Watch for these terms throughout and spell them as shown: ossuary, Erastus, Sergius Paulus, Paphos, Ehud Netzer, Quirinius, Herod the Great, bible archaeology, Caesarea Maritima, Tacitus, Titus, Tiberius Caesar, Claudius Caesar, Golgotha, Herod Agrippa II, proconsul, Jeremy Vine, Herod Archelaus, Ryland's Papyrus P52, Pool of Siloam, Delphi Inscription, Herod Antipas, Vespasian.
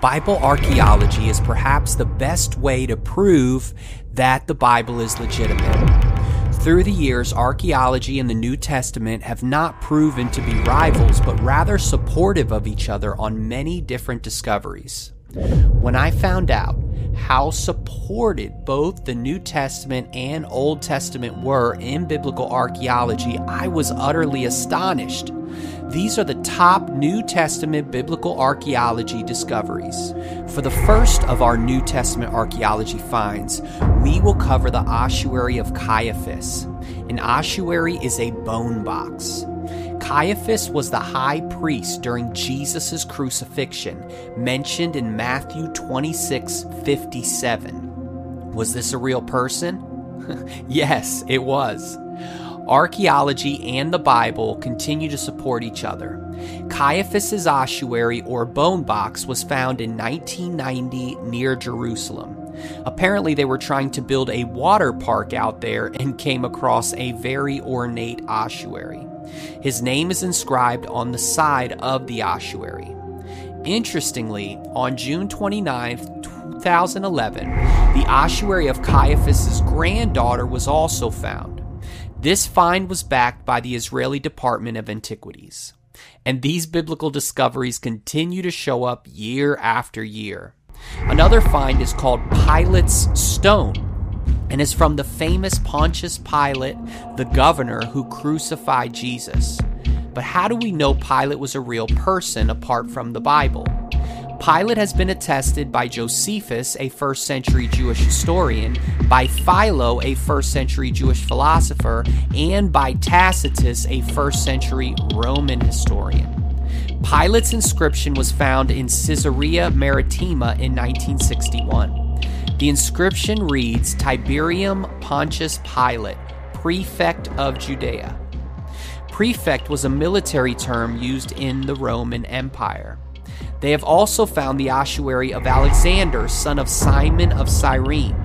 Bible archaeology is perhaps the best way to prove that the Bible is legitimate. Through the years, archaeology and the New Testament have not proven to be rivals, but rather supportive of each other on many different discoveries. When I found out how supported both the New Testament and Old Testament were in biblical archaeology, I was utterly astonished. These are the top New Testament biblical archaeology discoveries. For the first of our New Testament archaeology finds, we will cover the ossuary of Caiaphas. An ossuary is a bone box. Caiaphas was the high priest during Jesus' crucifixion, mentioned in Matthew 26:57. Was this a real person? Yes, it was. Archaeology and the Bible continue to support each other. Caiaphas's ossuary or bone box was found in 1990 near Jerusalem. Apparently, they were trying to build a water park out there and came across a very ornate ossuary. His name is inscribed on the side of the ossuary. Interestingly, on June 29, 2011, the ossuary of Caiaphas's granddaughter was also found. This find was backed by the Israeli Department of Antiquities. And these biblical discoveries continue to show up year after year. Another find is called Pilate's Stone, and is from the famous Pontius Pilate, the governor who crucified Jesus. But how do we know Pilate was a real person apart from the Bible? Pilate has been attested by Josephus, a 1st century Jewish historian, by Philo, a 1st century Jewish philosopher, and by Tacitus, a 1st century Roman historian. Pilate's inscription was found in Caesarea Maritima in 1961. The inscription reads, "Tiberium Pontius Pilate, Prefect of Judea." Prefect was a military term used in the Roman Empire. They have also found the ossuary of Alexander, son of Simon of Cyrene.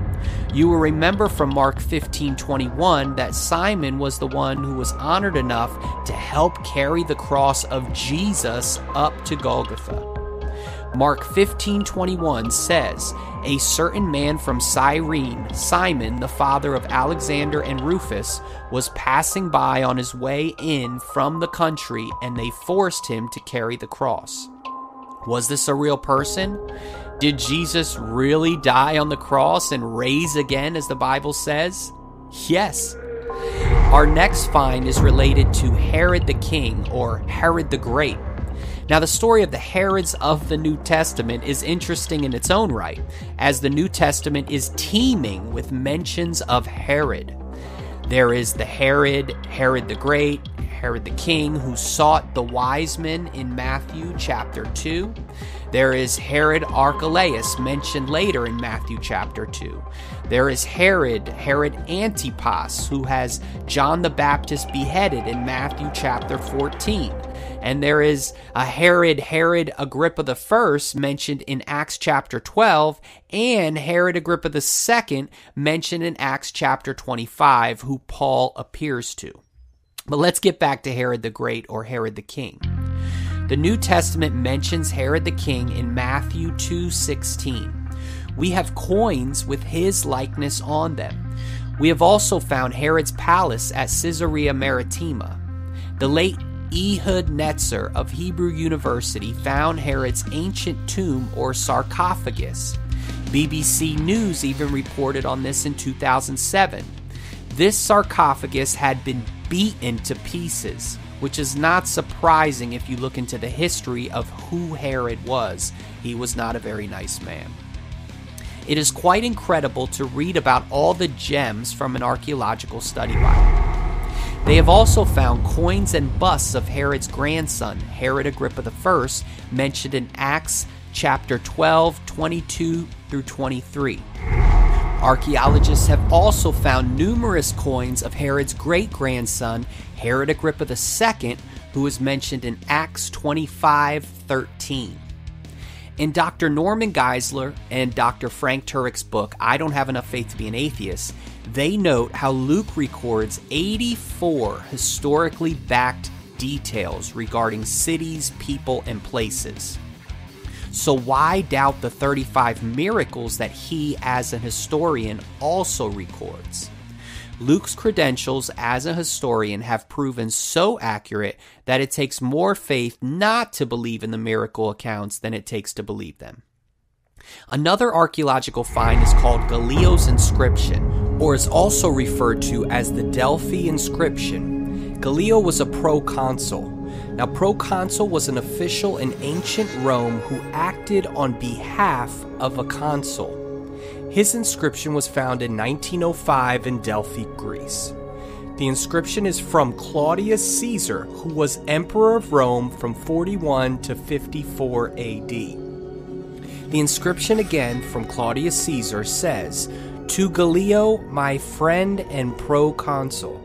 You will remember from Mark 15:21 that Simon was the one who was honored enough to help carry the cross of Jesus up to Golgotha. Mark 15:21 says, "A certain man from Cyrene, Simon, the father of Alexander and Rufus, was passing by on his way in from the country, and they forced him to carry the cross." Was this a real person? Did Jesus really die on the cross and rise again, as the Bible says? Yes. Our next find is related to Herod the King, or Herod the Great. Now, the story of the Herods of the New Testament is interesting in its own right, as the New Testament is teeming with mentions of Herod. There is the Herod, Herod the Great, Herod the King, who sought the wise men in Matthew chapter 2. There is Herod Archelaus, mentioned later in Matthew chapter 2. There is Herod, Herod Antipas, who has John the Baptist beheaded in Matthew chapter 14. And there is a Herod, Herod Agrippa I, mentioned in Acts chapter 12, and Herod Agrippa II, mentioned in Acts chapter 25, who Paul appears to. But let's get back to Herod the Great, or Herod the King. The New Testament mentions Herod the King in Matthew 2:16. We have coins with his likeness on them. We have also found Herod's palace at Caesarea Maritima. The late Ehud Netzer of Hebrew University found Herod's ancient tomb or sarcophagus. BBC News even reported on this in 2007. This sarcophagus had been beaten to pieces, which is not surprising if you look into the history of who Herod was. He was not a very nice man. It is quite incredible to read about all the gems from an archaeological study Bible. They have also found coins and busts of Herod's grandson, Herod Agrippa I, mentioned in Acts chapter 12, 22 through 23. Archaeologists have also found numerous coins of Herod's great-grandson, Herod Agrippa II, who is mentioned in Acts 25:13. In Dr. Norman Geisler and Dr. Frank Turek's book, I Don't Have Enough Faith to Be an Atheist, they note how Luke records 84 historically backed details regarding cities, people, and places. So why doubt the 35 miracles that he, as an historian, also records? Luke's credentials as a historian have proven so accurate that it takes more faith not to believe in the miracle accounts than it takes to believe them. Another archaeological find is called Gallio's Inscription, or is also referred to as the Delphi Inscription. Gallio was a proconsul. Now, proconsul was an official in ancient Rome who acted on behalf of a consul. His inscription was found in 1905 in Delphi, Greece. The inscription is from Claudius Caesar, who was emperor of Rome from 41 to 54 AD. The inscription, again from Claudius Caesar, says, "To Gallio, my friend and proconsul."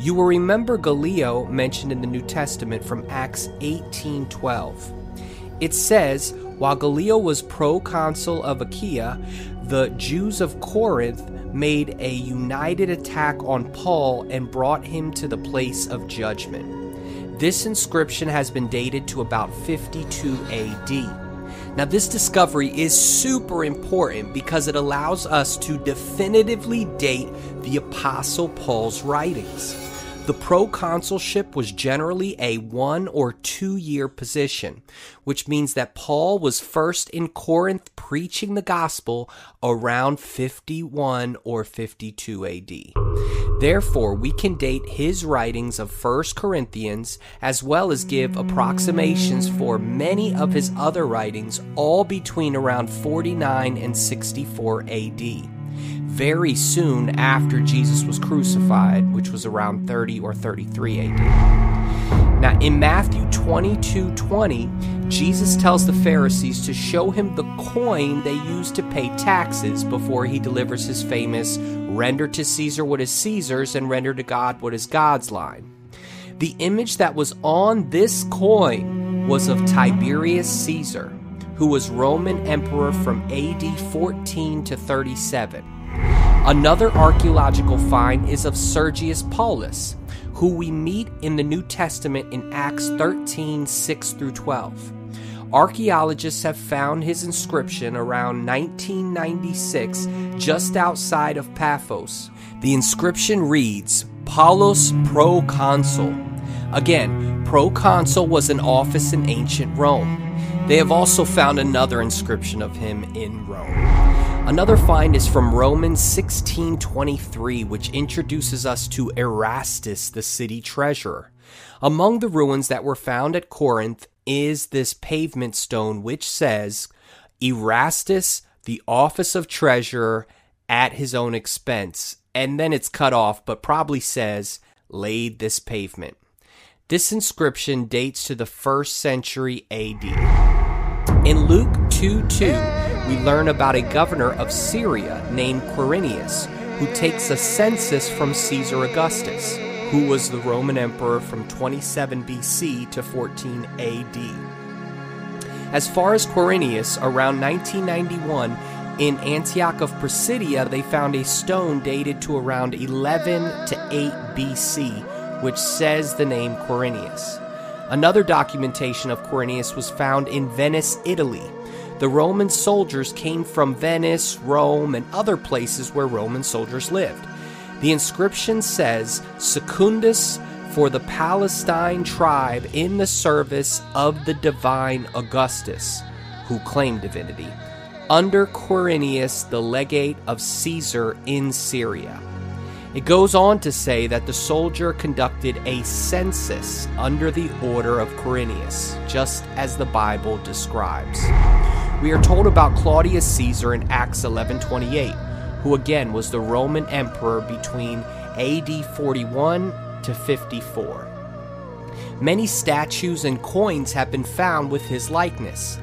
You will remember Gallio mentioned in the New Testament from Acts 18:12. It says, "While Gallio was proconsul of Achaia, the Jews of Corinth made a united attack on Paul and brought him to the place of judgment." This inscription has been dated to about 52 AD. Now, this discovery is super important because it allows us to definitively date the Apostle Paul's writings. The proconsulship was generally a 1 or 2 year position, which means that Paul was first in Corinth preaching the gospel around 51 or 52 AD. Therefore, we can date his writings of 1 Corinthians as well as give approximations for many of his other writings, all between around 49 and 64 AD. Very soon after Jesus was crucified, which was around 30 or 33 AD. Now, in Matthew 22:20, Jesus tells the Pharisees to show him the coin they used to pay taxes before he delivers his famous "Render to Caesar what is Caesar's and render to God what is God's" line. The image that was on this coin was of Tiberius Caesar, who was Roman emperor from AD 14 to 37. Another archaeological find is of Sergius Paulus, who we meet in the New Testament in Acts 13:6-12. Archaeologists have found his inscription around 1996 just outside of Paphos. The inscription reads, "Paulus Proconsul." Again, proconsul was an office in ancient Rome. They have also found another inscription of him in Rome. Another find is from Romans 16:23, which introduces us to Erastus, the city treasurer. Among the ruins that were found at Corinth is this pavement stone, which says, "Erastus, the office of treasurer, at his own expense." And then it's cut off, but probably says, "laid this pavement." This inscription dates to the 1st century AD. In Luke 2:2, we learn about a governor of Syria named Quirinius, who takes a census from Caesar Augustus, who was the Roman emperor from 27 BC to 14 AD. As far as Quirinius, around 1991, in Antioch of Pisidia, they found a stone dated to around 11 to 8 BC, which says the name Quirinius. Another documentation of Quirinius was found in Venice, Italy. The Roman soldiers came from Venice, Rome, and other places where Roman soldiers lived. The inscription says, "Secundus, for the Palestine tribe in the service of the divine Augustus," who claimed divinity, "under Quirinius, the legate of Caesar in Syria." It goes on to say that the soldier conducted a census under the order of Quirinius, just as the Bible describes. We are told about Claudius Caesar in Acts 11:28, who again was the Roman emperor between AD 41 to 54. Many statues and coins have been found with his likeness.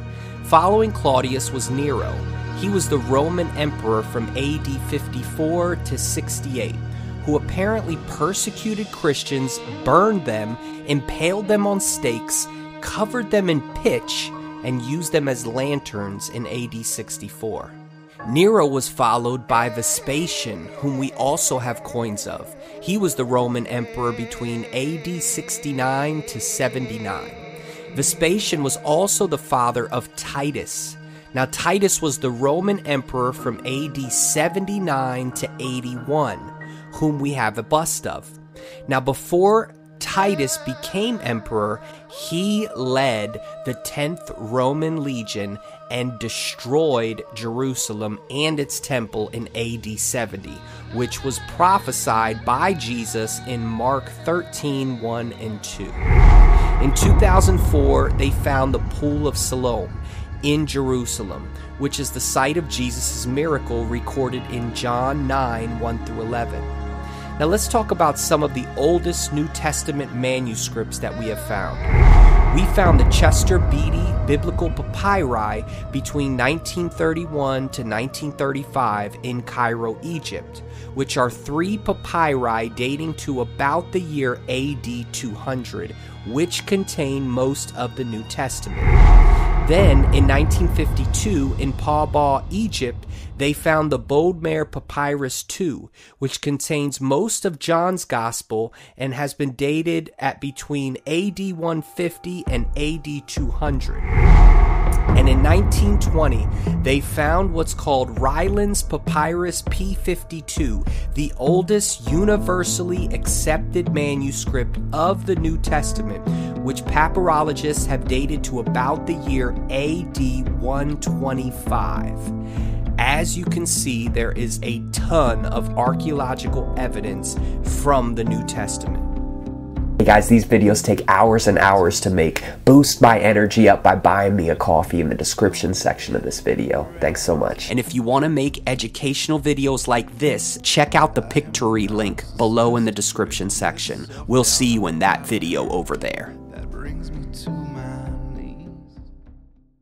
Following Claudius was Nero. He was the Roman emperor from AD 54 to 68, who apparently persecuted Christians, burned them, impaled them on stakes, covered them in pitch, and used them as lanterns in AD 64. Nero was followed by Vespasian, whom we also have coins of. He was the Roman emperor between AD 69 to 79. Vespasian was also the father of Titus. Now, Titus was the Roman emperor from AD 79 to 81, whom we have a bust of. Now, before Titus became emperor, he led the 10th Roman legion and destroyed Jerusalem and its temple in AD 70, which was prophesied by Jesus in Mark 13:1 and 2. In 2004, they found the Pool of Siloam in Jerusalem, which is the site of Jesus' miracle recorded in John 9:1 through 11. Now let's talk about some of the oldest New Testament manuscripts that we have found. We found the Chester Beatty Biblical Papyri between 1931 to 1935 in Cairo, Egypt, which are 3 papyri dating to about the year AD 200, which contain most of the New Testament. Then, in 1952, in Paphos, Egypt, they found the Bodmer Papyrus II, which contains most of John's Gospel and has been dated at between AD 150 and AD 200. And in 1920, they found what's called Ryland's Papyrus P52, the oldest universally accepted manuscript of the New Testament, which papyrologists have dated to about the year AD 125. As you can see, there is a ton of archaeological evidence from the New Testament. Hey guys, these videos take hours and hours to make. Boost my energy up by buying me a coffee in the description section of this video. Thanks so much. And if you want to make educational videos like this, check out the Pictory link below in the description section. We'll see you in that video over there.